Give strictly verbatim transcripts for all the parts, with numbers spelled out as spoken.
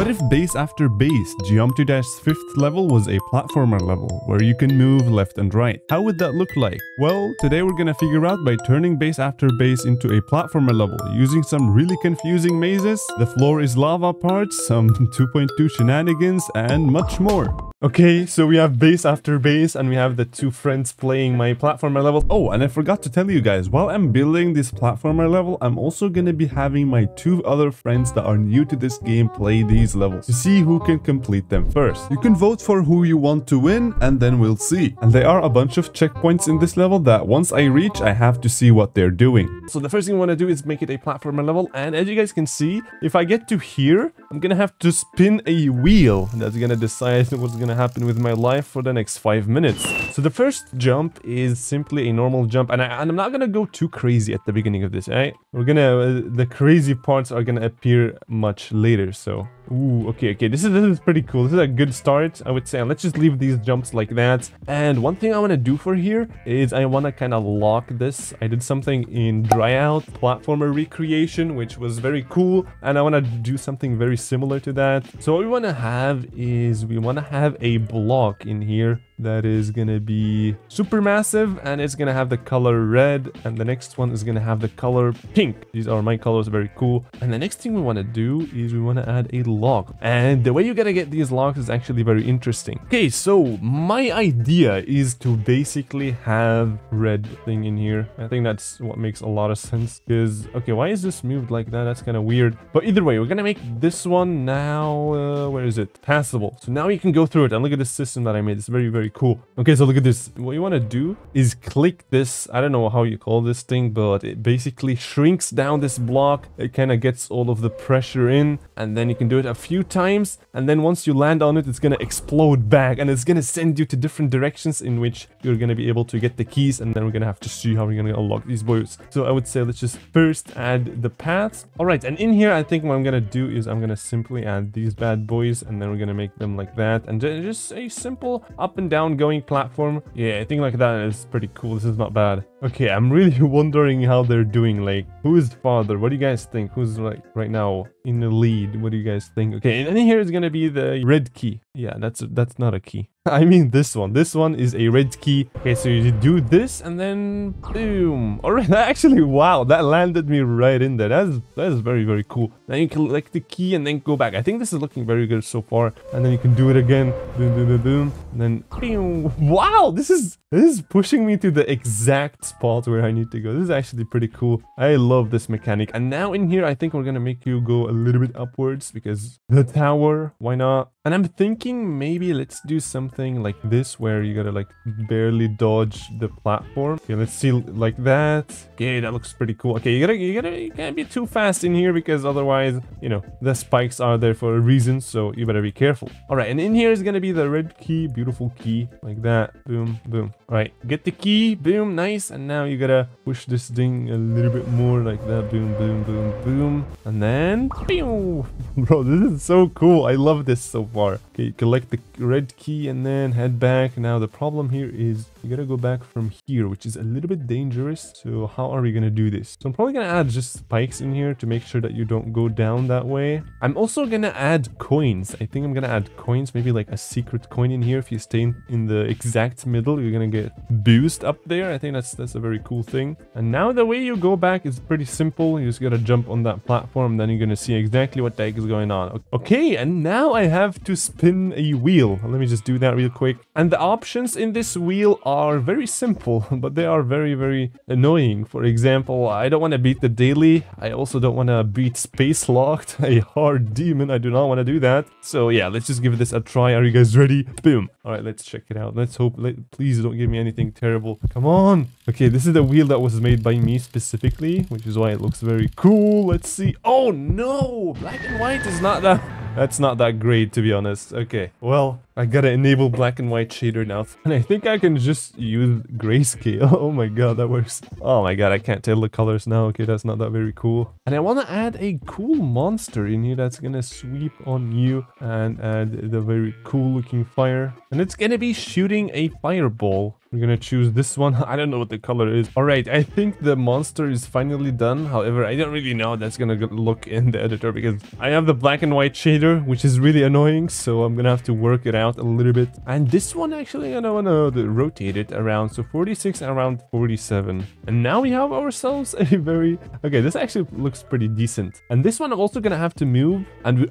What if Base After Base, Geometry Dash's fifth level, was a platformer level where you can move left and right? How would that look like? Well, today we're gonna figure out by turning Base After Base into a platformer level using some really confusing mazes, the floor is lava parts, some two point two shenanigans, and much more. Okay, so we have Base After Base and we have the two friends playing my platformer level. Oh, and I forgot to tell you guys, while I'm building this platformer level, I'm also gonna be having my two other friends that are new to this game play these levels to see who can complete them first. You can vote for who you want to win and then we'll see. And there are a bunch of checkpoints in this level that once I reach, I have to see what they're doing. So the first thing I wanna do is make it a platformer level, and as you guys can see, if I get to here, I'm gonna have to spin a wheel that's gonna decide what's gonna happen with my life for the next five minutes. So the first jump is simply a normal jump, and, I, and I'm not gonna go too crazy at the beginning of this, right? We're gonna uh, the crazy parts are gonna appear much later. So ooh, okay, okay, this is this is pretty cool. This is a good start, I would say. And let's just leave these jumps like that. And one thing I want to do for here is I want to kind of lock this. I did something in Dryout platformer recreation, which was very cool, and I want to do something very similar to that. So what we want to have is we want to have a block in here that is gonna be super massive, and it's gonna have the color red, and the next one is gonna have the color pink. These are my colors, very cool. And the next thing we want to do is we want to add a lock, and the way you're gonna get these locks is actually very interesting. Okay, so my idea is to basically have red thing in here. I think that's what makes a lot of sense, because okay, why is this moved like that? That's kind of weird, but either way, we're gonna make this one now uh, where is it passable, so now you can go through it and look at the system that I made. It's very very cool. Okay, so look at this. What you want to do is click this. I don't know how you call this thing, but it basically shrinks down this block. It kind of gets all of the pressure in, and then you can do it a few times, and then once you land on it, it's going to explode back, and it's going to send you to different directions in which you're going to be able to get the keys, and then we're going to have to see how we're going to unlock these boys. So I would say let's just first add the paths. All right, and in here I think what I'm going to do is I'm going to simply add these bad boys, and then we're going to make them like that, and just a simple up and down going platform. Yeah, I think like that is pretty cool. This is not bad. Okay, I'm really wondering how they're doing. Like, who is father? What do you guys think? Who's like right now in the lead? What do you guys think? Okay, and here is gonna be the red key. Yeah, that's that's not a key. I mean this one. This one is a red key. Okay, so you do this and then boom. All right, that actually, wow, that landed me right in there. That's that's very very cool. Now you collect the key and then go back. I think this is looking very good so far. And then you can do it again. Boom boom boom boom. And then boom. Wow, this is this is pushing me to the exact spot where I need to go. This is actually pretty cool. I love this mechanic. And now in here, I think we're gonna make you go a little bit upwards because the tower. Why not? And I'm thinking maybe let's do something like this where you gotta like barely dodge the platform. Okay, let's see like that. Okay, that looks pretty cool. Okay, you gotta you gotta you can't be too fast in here because otherwise, you know, the spikes are there for a reason, so you better be careful. All right, and in here is gonna be the red key, beautiful key like that. Boom, boom. All right, get the key. Boom, nice. And now you gotta push this thing a little bit more like that. Boom, boom, boom, boom. And then, pew! Bro, this is so cool. I love this so far. Okay, you collect the red key and then head back. Now the problem here is you gotta go back from here, which is a little bit dangerous. So how are we gonna do this? So I'm probably gonna add just spikes in here to make sure that you don't go down that way. I'm also gonna add coins. I think I'm gonna add coins, maybe like a secret coin in here. If you stay in the exact middle, you're gonna get boost up there. I think that's that's a very cool thing. And now the way you go back is pretty simple. You just gotta jump on that platform, then you're gonna see exactly what the heck is going on. Okay, and now I have to spin a wheel. Let me just do that real quick. And the options in this wheel are very simple, but they are very very annoying. For example, I don't want to beat the daily. I also don't want to beat space locked, a hard demon. I do not want to do that. So yeah, let's just give this a try. Are you guys ready? Boom. All right, let's check it out. Let's hope, let, please don't give me anything terrible. Come on. Okay, this is the wheel that was made by me specifically, which is why it looks very cool. Let's see. Oh no, black and white is not that. That's not that great, to be honest. Okay, well, I gotta enable black and white shader now. And I think I can just use grayscale. Oh my god, that works. Oh my god, I can't tell the colors now. Okay, that's not that very cool. And I want to add a cool monster in here that's gonna sweep on you and add the very cool looking fire. And it's gonna be shooting a fireball. We're gonna choose this one. I don't know what the color is. All right, I think the monster is finally done. However, I don't really know how that's gonna look in the editor because I have the black and white shader, which is really annoying. So I'm gonna have to work it out a little bit. And this one, actually, I don't wanna rotate it around. So forty-six around forty-seven. And now we have ourselves a very... Okay, this actually looks pretty decent. And this one, I'm also gonna have to move. And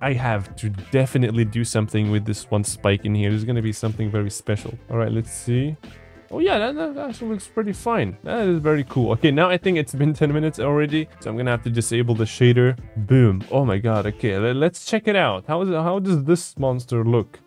I have to definitely do something with this one spike in here. There's gonna be something very special. All right, let's see. Oh yeah, that, that actually looks pretty fine. That is very cool. Okay, now I think it's been ten minutes already, so I'm gonna have to disable the shader. Boom. Oh my god. Okay, let's check it out. How is it, how does this monster look?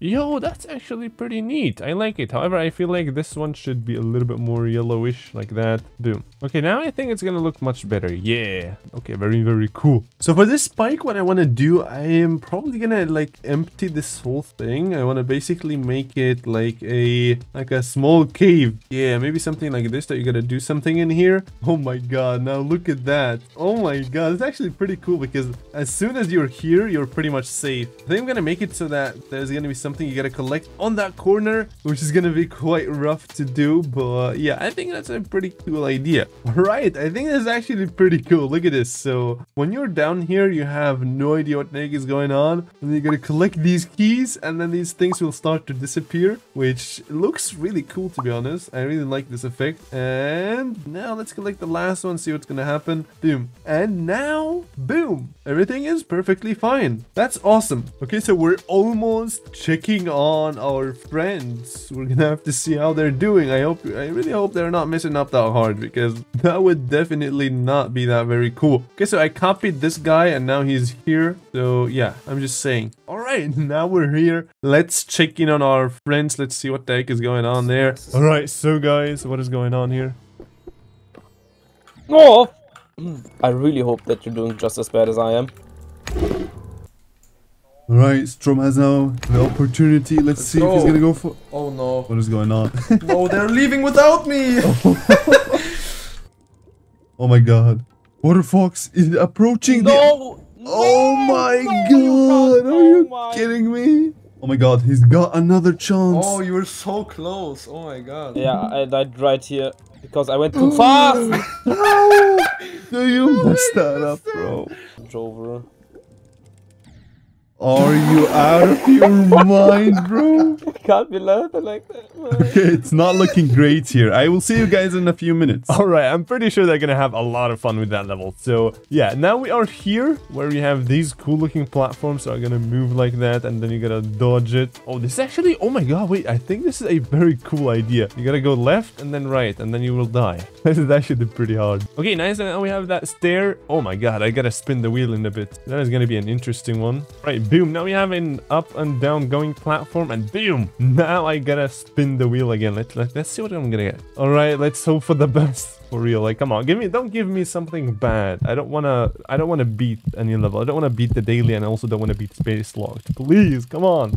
Yo, that's actually pretty neat. I like it. However, I feel like this one should be a little bit more yellowish like that. Boom. Okay, now I think it's gonna look much better. Yeah. Okay, very, very cool. So for this spike, what I want to do, I am probably gonna like empty this whole thing. I want to basically make it like a like a small cave. Yeah, maybe something like this that you gotta do something in here. Oh my god, now look at that. Oh my god, it's actually pretty cool because as soon as you're here, you're pretty much safe. I think I'm gonna make it so that there's gonna be something you gotta collect on that corner, which is gonna be quite rough to do, but yeah, I think that's a pretty cool idea. All right, I think that's actually pretty cool. Look at this. So when you're down here, you have no idea what the heck is going on, and you're gonna collect these keys, and then these things will start to disappear, which looks really cool, to be honest. I really like this effect. And now let's collect the last one, see what's gonna happen. Boom. And now, boom, everything is perfectly fine. That's awesome. Okay, so we're almost checking on our friends. We're gonna have to see how they're doing. I hope, I really hope they're not messing up that hard, because that would definitely not be that very cool. Okay, so I copied this guy and now he's here. So yeah, I'm just saying. All right, now we're here. Let's check in on our friends. Let's see what the heck is going on there. All right, so guys, what is going on here? Oh, I really hope that you're doing just as bad as I am. Alright, Strom has now the opportunity. Let's, Let's see go. If he's gonna go for... Oh no. What is going on? No, they're leaving without me! Oh my god. Water Fox is approaching no. the... No! Oh my no, god! You Are you oh kidding me? Oh my god, he's got another chance. Oh, you were so close. Oh my god. Yeah, I died right here because I went too fast! No, no, you oh messed that up, bro. It's over. Are you out of your mind, bro? I can't be laughing like that, man. Okay, it's not looking great here. I will see you guys in a few minutes. All right, I'm pretty sure they're gonna have a lot of fun with that level. So yeah, now we are here where we have these cool looking platforms that are gonna move like that, and then you gotta dodge it. Oh, this actually, oh my god, wait, I think this is a very cool idea. You gotta go left and then right, and then you will die. This is actually pretty hard. Okay, nice, and now we have that stair. Oh my god, I gotta spin the wheel in a bit. That is gonna be an interesting one. Right. Boom, now we have an up and down going platform, and boom, now I gotta spin the wheel again. Let, let, let's see what I'm gonna get. All right, let's hope for the best. For real, like, come on, give me, don't give me something bad. I don't wanna, I don't wanna beat any level. I don't wanna beat the daily, and I also don't wanna beat space locked. Please, come on.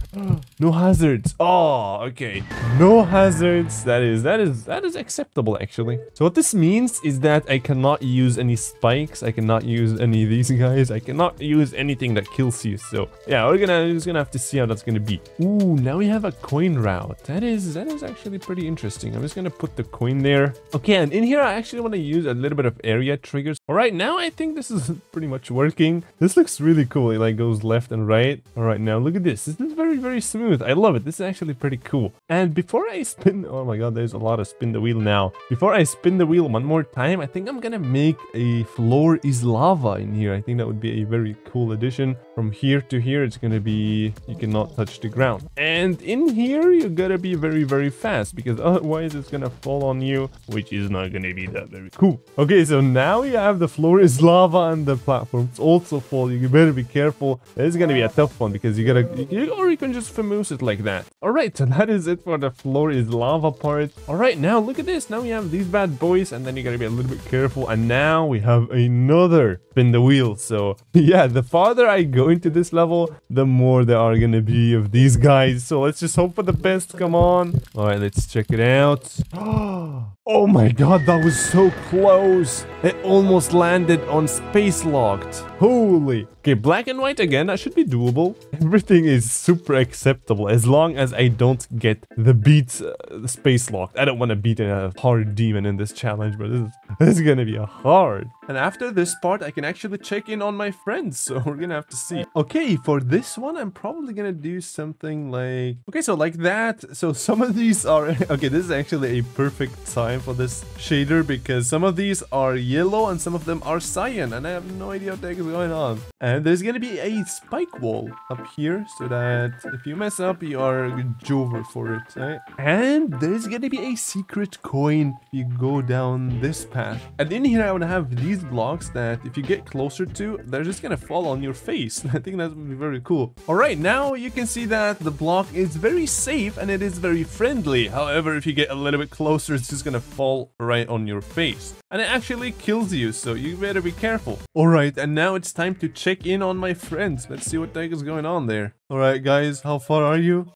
No hazards. Oh, okay. No hazards. That is, that is, that is acceptable, actually. So what this means is that I cannot use any spikes. I cannot use any of these guys. I cannot use anything that kills you. So yeah, we're gonna, we're just gonna have to see how that's gonna be. Ooh, now we have a coin route. That is, that is actually pretty interesting. I'm just gonna put the coin there. Okay, and in here I actually want to use a little bit of area triggers. All right, now I think this is pretty much working. This looks really cool. It like goes left and right. All right, now look at this. This is very, very smooth. I love it. This is actually pretty cool. And before I spin, oh my god, there's a lot of spin the wheel now. Before I spin the wheel one more time, I think I'm gonna make a floor is lava in here. I think that would be a very cool addition. From here to here, it's gonna be, you cannot touch the ground. And in here, you gotta be very, very fast, because otherwise it's gonna fall on you, which is not gonna be that very cool. Okay, so now you have the floor is lava and the platforms also fall. You better be careful. It's gonna be a tough one because you gotta, you you can just famose it like that. Alright, so that is it for the floor is lava part. Alright, now look at this. Now we have these bad boys, and then you gotta be a little bit careful. And now we have another spin the wheel. So yeah, the farther I go into this level, the more there are gonna be of these guys. So let's just hope for the best. Come on. Alright, let's check it out. Oh my god, that was so close. It almost landed on space locked. Holy. Okay, black and white again. That should be doable. Everything is super acceptable as long as I don't get the beat uh, space locked. I don't want to beat a hard demon in this challenge, but this is, this is gonna be a hard. And after this part, I can actually check in on my friends. So we're gonna have to see. Okay, for this one, I'm probably gonna do something like... Okay, so like that. So some of these are... Okay, this is actually a perfect time for this shader, because some of these are yellow and some of them are cyan, and I have no idea what the heck is going on. And there's gonna be a spike wall up here so that if you mess up, you are over for it, right? And there's gonna be a secret coin if you go down this path. And in here I want to have these blocks that if you get closer to, they're just gonna fall on your face. I think that would be very cool. All right, now you can see that the block is very safe and it is very friendly. However, if you get a little bit closer, it's just gonna fall right on your face, and it actually kills you, so you better be careful. All right, and now it's time to check in on my friends. Let's see what the heck is going on there. All right, guys, how far are you?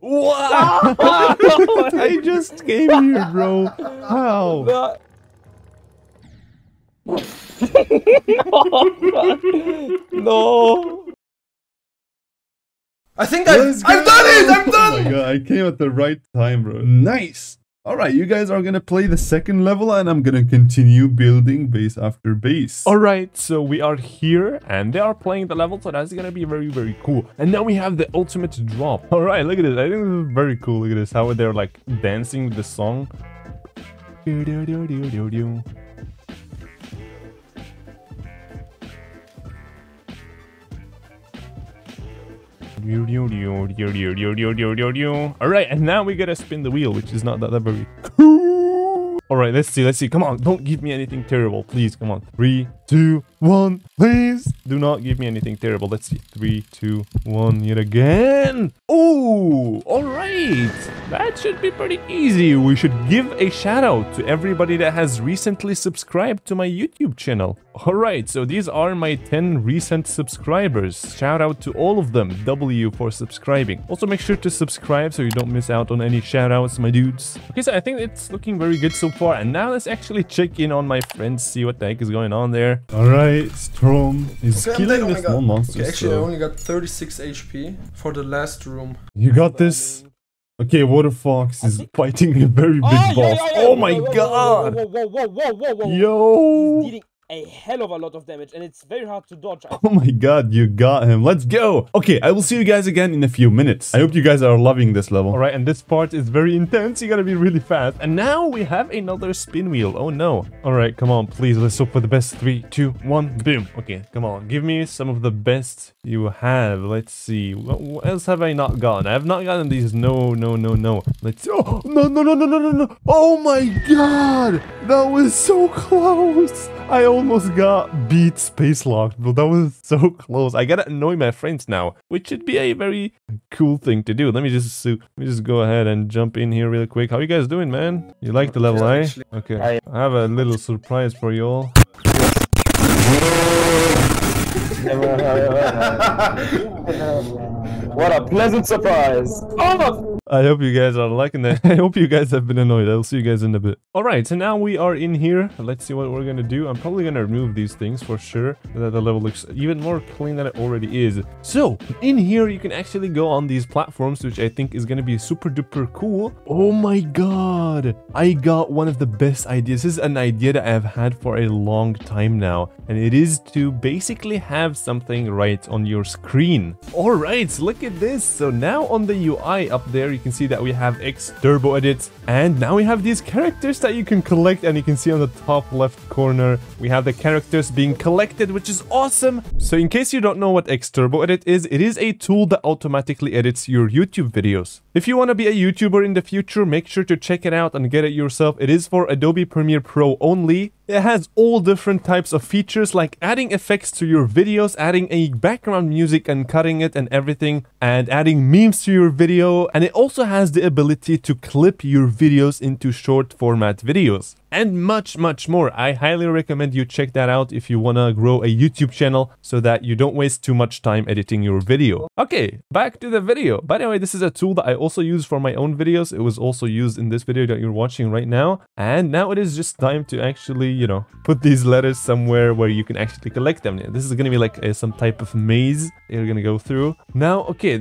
Wow! I just came here, bro. How? No. No. I think I, I've done it! I've done it! Oh my god, I came at the right time, bro. Nice! Alright, you guys are gonna play the second level, and I'm gonna continue building base after base. Alright, so we are here and they are playing the level, so that's gonna be very, very cool. And now we have the ultimate drop. Alright, look at this. I think this is very cool. Look at this, how they're like dancing with the song. Alright, and now we gotta spin the wheel, which is not that, that very cool. Alright, let's see, let's see. Come on, don't give me anything terrible, please. Come on. Three, two, one, please. Do not give me anything terrible. Let's see. Three, two, one, yet again. Oh, alright. That should be pretty easy. We should give a shout out to everybody that has recently subscribed to my YouTube channel. Alright, so these are my ten recent subscribers. Shout out to all of them. W for subscribing. Also make sure to subscribe so you don't miss out on any shout outs, my dudes. Okay, so I think it's looking very good so far. And now let's actually check in on my friends, see what the heck is going on there. Alright, Strom is okay, killing the small monsters. Okay, actually so. I only got thirty-six H P for the last room. You got this? Okay, Water Fox is fighting a very big oh, boss. Yeah, yeah, yeah. Oh my whoa, whoa, god! Whoa, whoa, whoa, whoa, whoa, whoa. Yo! A hell of a lot of damage, and it's very hard to dodge. Oh my god, you got him. Let's go. Okay, I will see you guys again in a few minutes. I hope you guys are loving this level. All right, and this part is very intense. You gotta be really fast. And now we have another spin wheel. Oh no. All right, come on, please. Let's hope for the best. Three, two, one, boom. Okay, come on. Give me some of the best you have. Let's see. What else have I not gotten? I have not gotten these. No, no, no, no. Let's... Oh, no, no, no, no, no, no, no. Oh my god. That was so close. I almost got beat space locked, but that was so close. I gotta annoy my friends now, which should be a very cool thing to do. Let me just let me just go ahead and jump in here real quick. How you guys doing, man? You like the level, eh? Okay, I have a little surprise for you all. What a pleasant surprise! Oh! I hope you guys are liking that. I hope you guys have been annoyed. I'll see you guys in a bit. Alright, so now we are in here. Let's see what we're gonna do. I'm probably gonna remove these things for sure, so that the level looks even more clean than it already is. So, in here you can actually go on these platforms, which I think is gonna be super duper cool. Oh my god! I got one of the best ideas. This is an idea that I have had for a long time now, and it is to basically have something right on your screen. Alright, look at this! So now on the U I up there, you can see that we have XTurboEdit, and now we have these characters that you can collect, and you can see on the top left corner we have the characters being collected, which is awesome. So in case you don't know what XTurboEdit is, it is a tool that automatically edits your YouTube videos. If you want to be a YouTuber in the future, make sure to check it out and get it yourself. It is for Adobe Premiere Pro only. It has all different types of features, like adding effects to your videos, adding a background music and cutting it and everything, and adding memes to your video. And it also has the ability to clip your videos into short format videos, and much, much more. I highly recommend you check that out if you want to grow a YouTube channel so that you don't waste too much time editing your video. Okay, back to the video. By the way, this is a tool that I also use for my own videos. It was also used in this video that you're watching right now. And now it is just time to actually, you know, put these letters somewhere where you can actually collect them. This is going to be like a, some type of maze you're going to go through. Now, okay,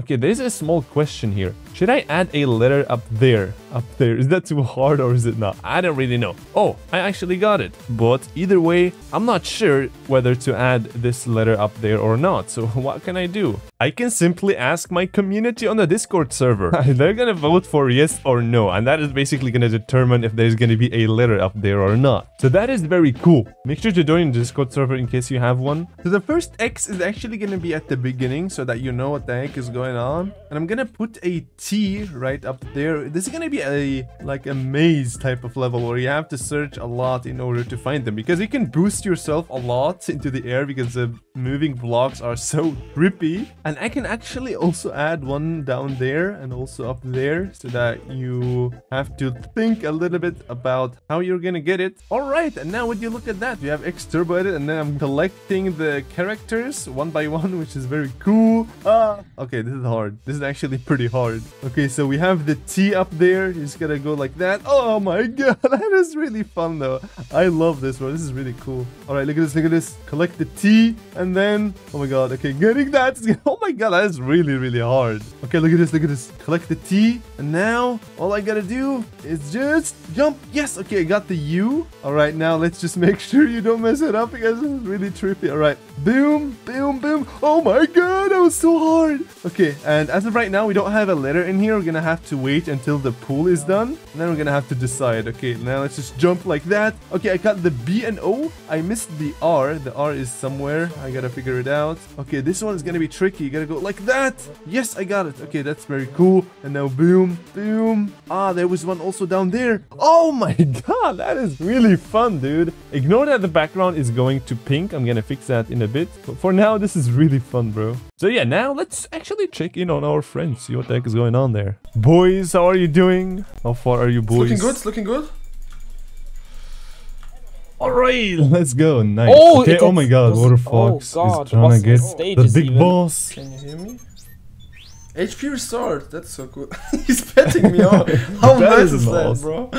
okay, there's a small question here. Should I add a letter up there? Up there? Is that too hard or is it not? I don't really know. No. Oh, I actually got it. But either way, I'm not sure whether to add this letter up there or not. So what can I do? I can simply ask my community on the Discord server. They're gonna vote for yes or no, and that is basically gonna determine if there's gonna be a letter up there or not. So that is very cool. Make sure to join the Discord server in case you have one. So the first X is actually gonna be at the beginning so that you know what the heck is going on. And I'm gonna put a T right up there. This is gonna be a like a maze type of level where you have to search a lot in order to find them, because you can boost yourself a lot into the air because the moving blocks are so trippy. And I can actually also add one down there and also up there so that you have to think a little bit about how you're gonna get it. All right, and now when you look at that, we have XTurboEdit, and then I'm collecting the characters one by one, which is very cool. Ah, okay, this is hard. This is actually pretty hard. Okay, so we have the T up there. You just gotta go like that. Oh my god, that is really fun though. I love this one. This is really cool. All right, look at this. Look at this. Collect the T, and then oh my god. Okay, getting that. Oh my god, that is really, really hard. Okay, look at this, look at this. Collect the T, and now all I gotta do is just jump. Yes, okay, I got the U. All right, now let's just make sure you don't mess it up because it's really trippy. All right, boom, boom, boom. Oh my god, that was so hard. Okay, and as of right now, we don't have a letter in here. We're gonna have to wait until the pool is done, and then we're gonna have to decide. Okay, now let's just jump like that. Okay, I got the B and O. I missed the R. The R is somewhere. I gotta figure it out. Okay, this one is gonna be tricky. You gotta go like that. Yes, I got it. Okay, that's very cool. And now boom, boom. Ah, there was one also down there. Oh my god, that is really fun, dude. Ignore that the background is going to pink. I'm gonna fix that in a bit. But for now, this is really fun, bro. So yeah, now let's actually check in on our friends. See what the heck is going on there. Boys, how are you doing? How far are you, boys? It's looking good. It's looking good. All right, let's go. Nice. Oh, okay. Oh my god, Waterfox oh god, is trying to get the big even. boss. Can you hear me? H P restored. That's so good. He's petting me off. How nice is that, bro?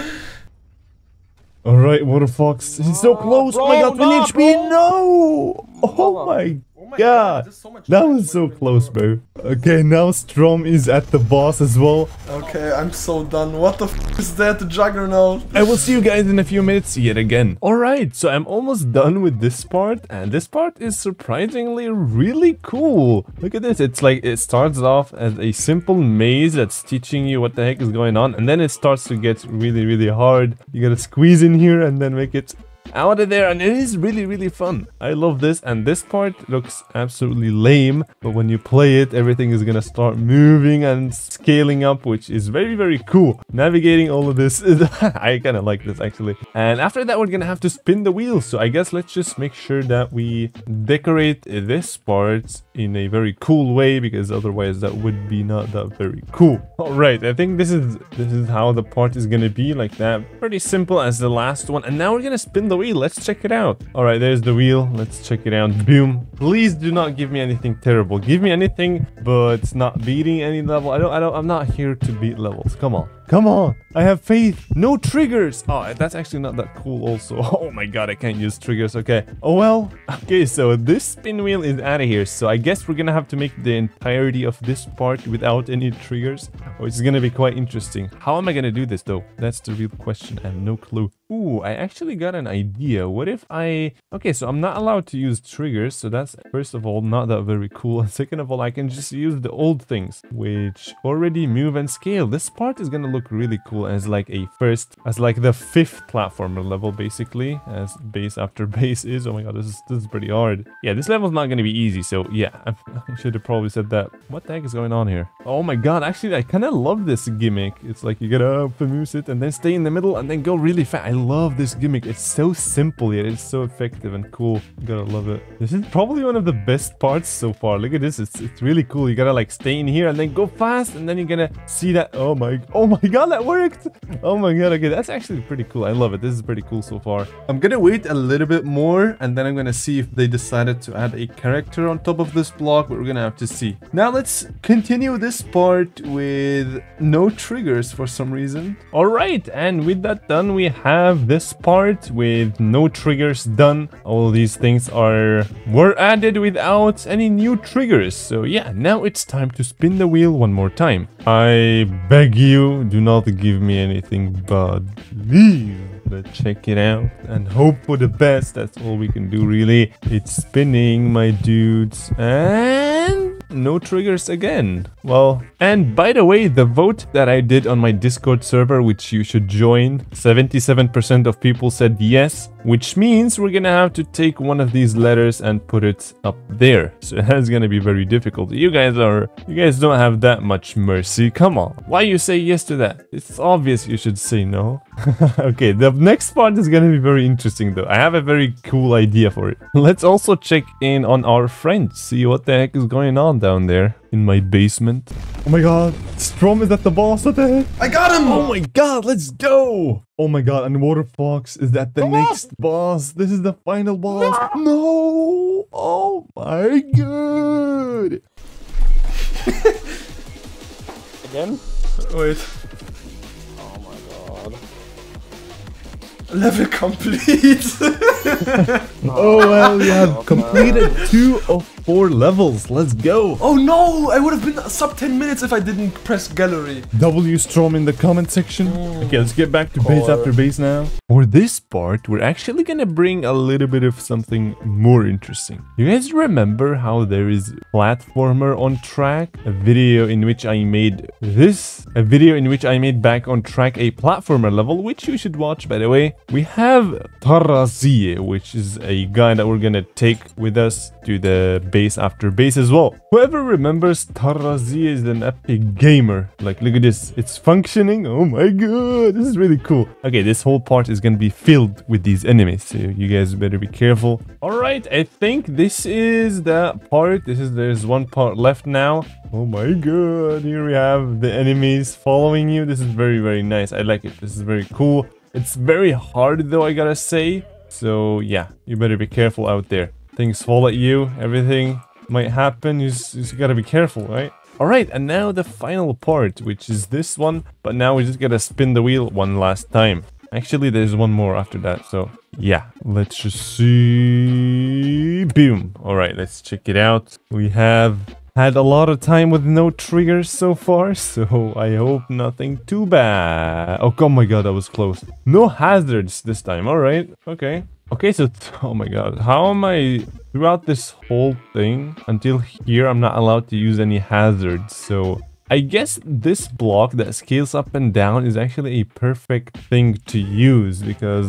All right, Waterfox. He's so close. Bro, oh my god, nah, H P. No. Oh my god. That was so close, bro. Okay, now Strom is at the boss as well. Okay, I'm so done. What the f is that, the juggernaut? I will see you guys in a few minutes yet again. Alright, so I'm almost done with this part, and this part is surprisingly really cool. Look at this. It's like it starts off as a simple maze that's teaching you what the heck is going on, and then it starts to get really, really hard. You gotta squeeze in here and then make it out of there, and it is really, really fun. I love this, and this part looks absolutely lame, but when you play it, everything is gonna start moving and scaling up, which is very, very cool. Navigating all of this is I kind of like this, actually. And after that, we're gonna have to spin the wheels, so I guess let's just make sure that we decorate this part in a very cool way, because otherwise that would be not that very cool. All right, I think this is this is how the part is gonna be, like that. Pretty simple as the last one, and now we're gonna spin the wheel. Let's check it out. All right, there's the wheel. Let's check it out. Boom. Please do not give me anything terrible. Give me anything, but not beating any level. I don't, I don't, I'm not here to beat levels. Come on. Come on, I have faith. No triggers. Oh, that's actually not that cool also. Oh my god, I can't use triggers. Okay. Oh well. Okay, so this spin wheel is out of here. So I guess we're gonna have to make the entirety of this part without any triggers. Oh, it's gonna be quite interesting. How am I gonna do this though? That's the real question. I have no clue. Ooh, I actually got an idea. What if I... Okay, so I'm not allowed to use triggers. So that's, first of all, not that very cool. And second of all, I can just use the old things, which already move and scale. This part is gonna look really cool as like a first, as like the fifth platformer level, basically, as Base After Base is. Oh my god, this is, this is pretty hard. Yeah, this level's not gonna be easy, so yeah, I should have probably said that. What the heck is going on here? Oh my god, actually, I kind of love this gimmick. It's like you gotta up and move it and then stay in the middle and then go really fast. I love this gimmick. It's so simple, yet it's so effective and cool. You gotta love it. This is probably one of the best parts so far. Look at this. It's, it's really cool. You gotta like stay in here and then go fast and then you're gonna see that. Oh my, oh my god, that worked. Oh my god, okay, that's actually pretty cool. I love it. This is pretty cool so far. I'm gonna wait a little bit more and then I'm gonna see if they decided to add a character on top of this block, but we're gonna have to see. Now let's continue this part with no triggers for some reason. All right, and with that done, we have this part with no triggers done. All these things are were added without any new triggers. So yeah, now it's time to spin the wheel one more time. I beg you, do not give me anything bad. Please, let's check it out and hope for the best. That's all we can do, really. It's spinning, my dudes. And... no triggers again. Well, and by the way, the vote that I did on my Discord server, which you should join, seventy-seven percent of people said yes, which means we're gonna have to take one of these letters and put it up there. So that's gonna be very difficult. You guys are, you guys don't have that much mercy. Come on. Why you say yes to that? It's obvious you should say no. Okay, the next part is gonna be very interesting though. I have a very cool idea for it. Let's also check in on our friends, see what the heck is going on down there in my basement. Oh my god, Strom is at the boss. What the heck? I got him! Oh my god, let's go! Oh my god, and Water Fox is that the Come next on. boss? This is the final boss. No! no! Oh my god! Again? Wait. Oh my god. Level complete! Oh well, we have completed two of four levels. Let's go! Oh no! I would have been sub ten minutes if I didn't press gallery. W Strom in the comment section. Mm. Okay, let's get back to Base After Base now. For this part, we're actually gonna bring a little bit of something more interesting. You guys remember how there is platformer on track? A video in which I made this. A video in which I made back on track a platformer level, which you should watch by the way. We have Tarazie, which is a guy that we're gonna take with us to the Base After Base as well. Whoever remembers, Tarazie is an epic gamer. Like, look at this. It's functioning. Oh my god, this is really cool. Okay, this whole part is gonna be filled with these enemies, so you guys better be careful. All right, I think this is the part. This is there's one part left now. Oh my god, here we have the enemies following you. This is very, very nice. I like it. This is very cool. It's very hard though, I gotta say. So yeah, you better be careful out there. Things fall at you, everything might happen. You just, you just gotta be careful, right? Alright, and now the final part, which is this one. But now we just gotta spin the wheel one last time. Actually, there's one more after that, so yeah. Let's just see... boom! Alright, let's check it out. We have... had a lot of time with no triggers so far, so I hope nothing too bad. Oh, oh my god, that was close. No hazards this time, alright, okay. Okay, so, oh my god, how am I... throughout this whole thing, until here, I'm not allowed to use any hazards, so... I guess this block that scales up and down is actually a perfect thing to use, because...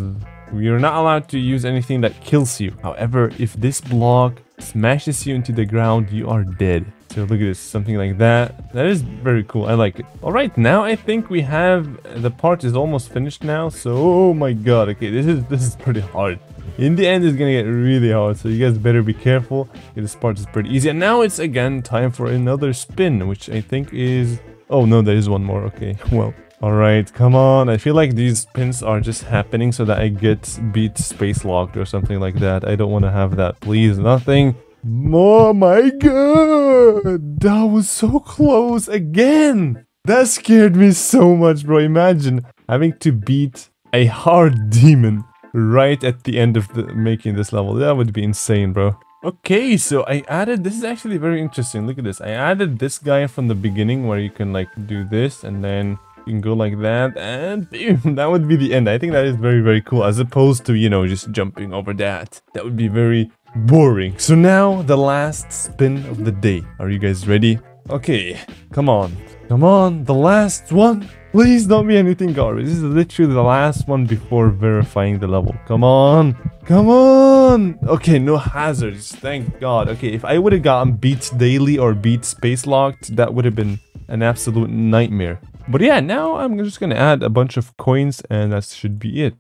you're not allowed to use anything that kills you. However, if this block... smashes you into the ground, you are dead. So look at this, something like that. That is very cool, I like it. All right, now I think we have, the part is almost finished now. So, oh my god, okay, this is this is pretty hard. In the end, it's gonna get really hard, so you guys better be careful. Okay, this part is pretty easy. And now it's again time for another spin, which I think is... oh no, there is one more, okay, well. All right, come on. I feel like these pins are just happening so that I get beat space locked or something like that. I don't want to have that, please. Nothing. Oh my god, that was so close again. That scared me so much, bro. Imagine having to beat a hard demon right at the end of the making this level. That would be insane, bro. Okay, so I added, this is actually very interesting. Look at this. I added this guy from the beginning where you can like do this and then you can go like that and boom, that would be the end. I think that is very, very cool as opposed to, you know, just jumping over that. That would be very boring. So now the last spin of the day. Are you guys ready? Okay, come on. Come on, the last one. Please don't be anything garbage. This is literally the last one before verifying the level. Come on. Come on. Okay, no hazards. Thank God. Okay, if I would have gotten beats daily or beats space locked, that would have been an absolute nightmare. But yeah, now I'm just going to add a bunch of coins and that should be it.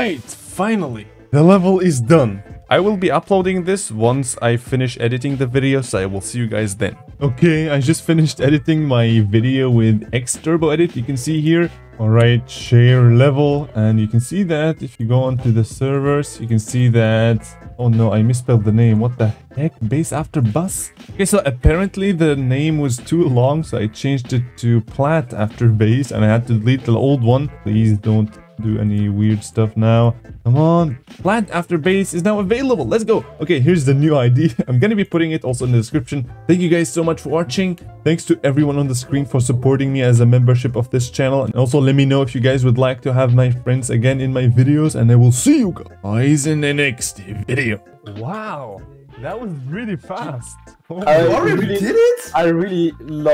Alright, finally! The level is done. I will be uploading this once I finish editing the video, so I will see you guys then. Okay, I just finished editing my video with XTurboEdit, you can see here. Alright, share level, and you can see that if you go onto the servers, you can see that... Oh no, I misspelled the name, what the heck? Base After Base? Okay, so apparently the name was too long, so I changed it to Plat After Base, and I had to delete the old one. Please don't do any weird stuff now. Come on, Plant After Base is now available. Let's go. Okay, here's the new I D. I'm gonna be putting it also in the description. Thank you guys so much for watching. Thanks to everyone on the screen for supporting me as a membership of this channel, and also let me know if you guys would like to have my friends again in my videos, and I will see you guys in the next video. Wow, that was really fast. Oh, I already did it. I really love